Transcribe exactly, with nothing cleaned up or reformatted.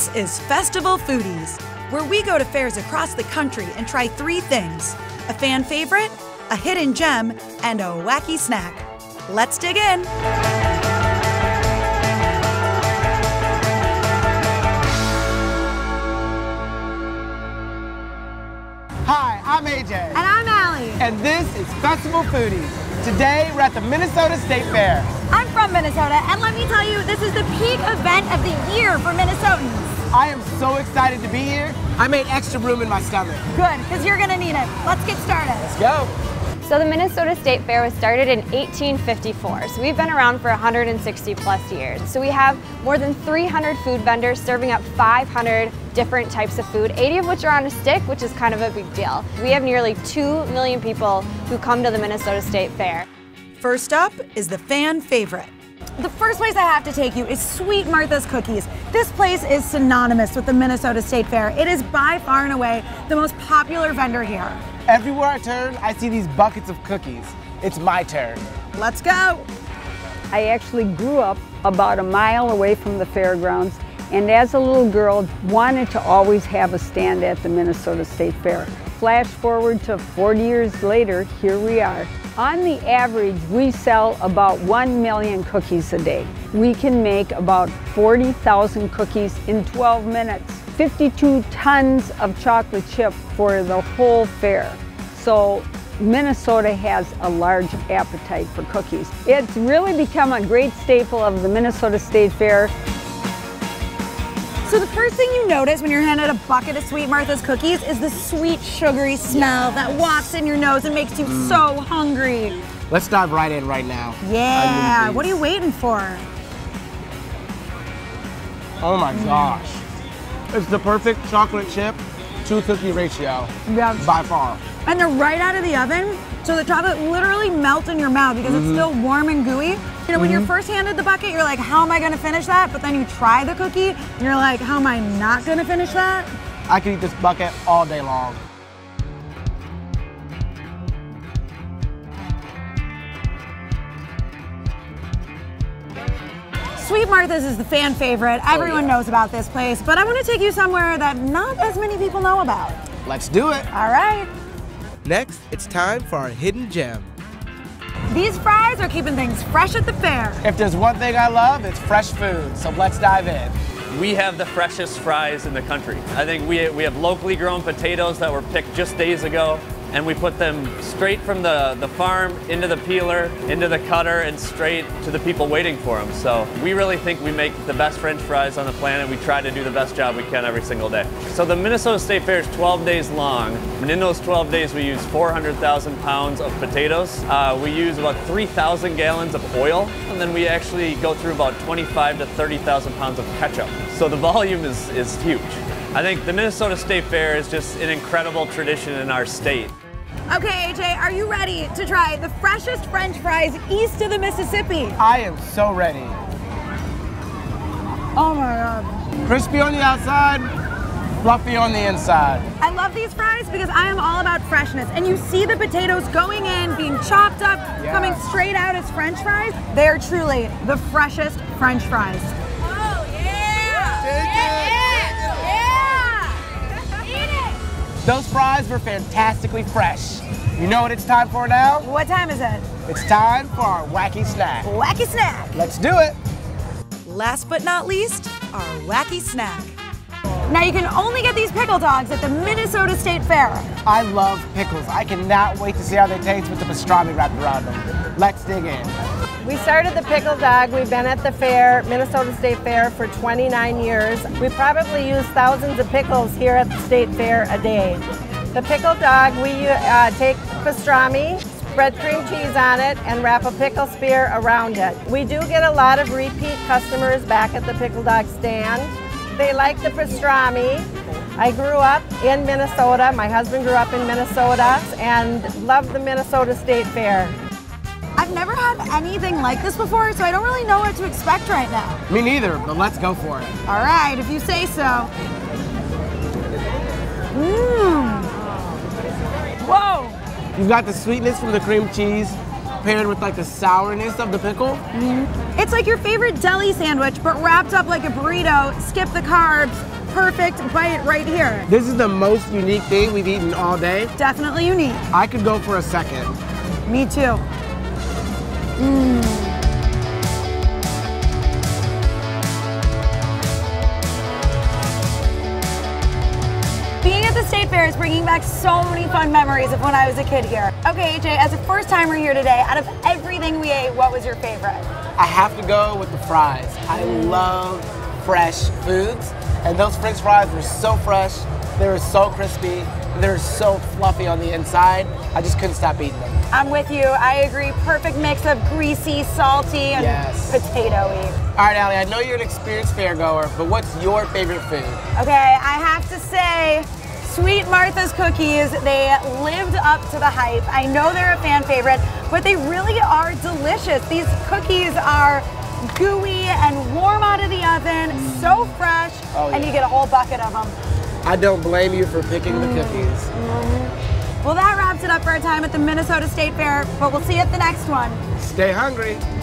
This is Festival Foodies, where we go to fairs across the country and try three things: a fan favorite, a hidden gem, and a wacky snack. Let's dig in. Hi, I'm A J. And I'm Allie. And this is Festival Foodies. Today, we're at the Minnesota State Fair. I'm from Minnesota, and let me tell you, this is the peak event of the year for Minnesotans. I am so excited to be here. I made extra room in my stomach. Good, because you're going to need it. Let's get started. Let's go. So the Minnesota State Fair was started in eighteen fifty-four, so we've been around for one hundred sixty plus years. So we have more than three hundred food vendors serving up five hundred different types of food, eighty of which are on a stick, which is kind of a big deal. We have nearly two million people who come to the Minnesota State Fair. First up is the fan favorite. The first place I have to take you is Sweet Martha's Cookies. This place is synonymous with the Minnesota State Fair. It is by far and away the most popular vendor here. Everywhere I turn, I see these buckets of cookies. It's my turn. Let's go. I actually grew up about a mile away from the fairgrounds, and as a little girl, wanted to always have a stand at the Minnesota State Fair. Flash forward to forty years later, here we are. On the average, we sell about one million cookies a day. We can make about forty thousand cookies in twelve minutes, fifty-two tons of chocolate chip for the whole fair. So Minnesota has a large appetite for cookies. It's really become a great staple of the Minnesota State Fair. So the first thing you notice when you're handed a bucket of Sweet Martha's cookies is the sweet, sugary smell that wafts in your nose and makes you mm. so hungry. Let's dive right in right now. Yeah, what are you waiting for? Oh my gosh. It's the perfect chocolate chip to cookie ratio, yeah, by far. And they're right out of the oven, so the chocolate literally melts in your mouth because mm-hmm. it's still warm and gooey. You know, when you're first handed the bucket, you're like, how am I gonna finish that? But then you try the cookie, and you're like, how am I not gonna finish that? I could eat this bucket all day long. Sweet Martha's is the fan favorite. Everyone oh, yeah. knows about this place, but I wanna take you somewhere that not as many people know about. Let's do it. All right. Next, it's time for our hidden gem. These fries are keeping things fresh at the fair. If there's one thing I love, it's fresh food, so let's dive in. We have the freshest fries in the country. I think we, we have locally grown potatoes that were picked just days ago, and we put them straight from the, the farm into the peeler, into the cutter, and straight to the people waiting for them. So we really think we make the best French fries on the planet. We try to do the best job we can every single day. So the Minnesota State Fair is twelve days long, and in those twelve days we use four hundred thousand pounds of potatoes. Uh, we use about three thousand gallons of oil, and then we actually go through about twenty-five to thirty thousand pounds of ketchup. So the volume is, is huge. I think the Minnesota State Fair is just an incredible tradition in our state. Okay, A J, are you ready to try the freshest French fries east of the Mississippi? I am so ready. Oh my God. Crispy on the outside, fluffy on the inside. I love these fries because I am all about freshness, and you see the potatoes going in, being chopped up, yeah. coming straight out as French fries. They are truly the freshest French fries. Those fries were fantastically fresh. You know what it's time for now? What time is it? It's time for our wacky snack. Wacky snack. Let's do it. Last but not least, our wacky snack. Now you can only get these pickle dogs at the Minnesota State Fair. I love pickles. I cannot wait to see how they taste with the pastrami wrapped around them. Let's dig in. We started the pickle dog. We've been at the fair, Minnesota State Fair, for twenty-nine years. We probably use thousands of pickles here at the State Fair a day. The pickle dog, we uh, take pastrami, spread cream cheese on it, and wrap a pickle spear around it. We do get a lot of repeat customers back at the pickle dog stand. They like the pastrami. I grew up in Minnesota. My husband grew up in Minnesota and loved the Minnesota State Fair. I've never had anything like this before, so I don't really know what to expect right now. Me neither, but let's go for it. All right, if you say so. Mmm. Whoa. You've got the sweetness from the cream cheese, paired with like the sourness of the pickle. Mm-hmm. It's like your favorite deli sandwich, but wrapped up like a burrito, skip the carbs, perfect bite right here. This is the most unique thing we've eaten all day. Definitely unique. I could go for a second. Me too. Mmm. State Fair is bringing back so many fun memories of when I was a kid here. Okay, A J, as a first timer here today, out of everything we ate, what was your favorite? I have to go with the fries. I love fresh foods, and those French fries were so fresh, they were so crispy, they were so fluffy on the inside. I just couldn't stop eating them. I'm with you, I agree. Perfect mix of greasy, salty, and yes. potato-y. All right, Allie, I know you're an experienced fairgoer, but what's your favorite food? Okay, I have to say, Sweet Martha's cookies, they lived up to the hype. I know they're a fan favorite, but they really are delicious. These cookies are gooey and warm out of the oven, so fresh, oh, yeah. and you get a whole bucket of them. I don't blame you for picking mm. the cookies. Mm. Well, that wraps it up for our time at the Minnesota State Fair, but we'll see you at the next one. Stay hungry.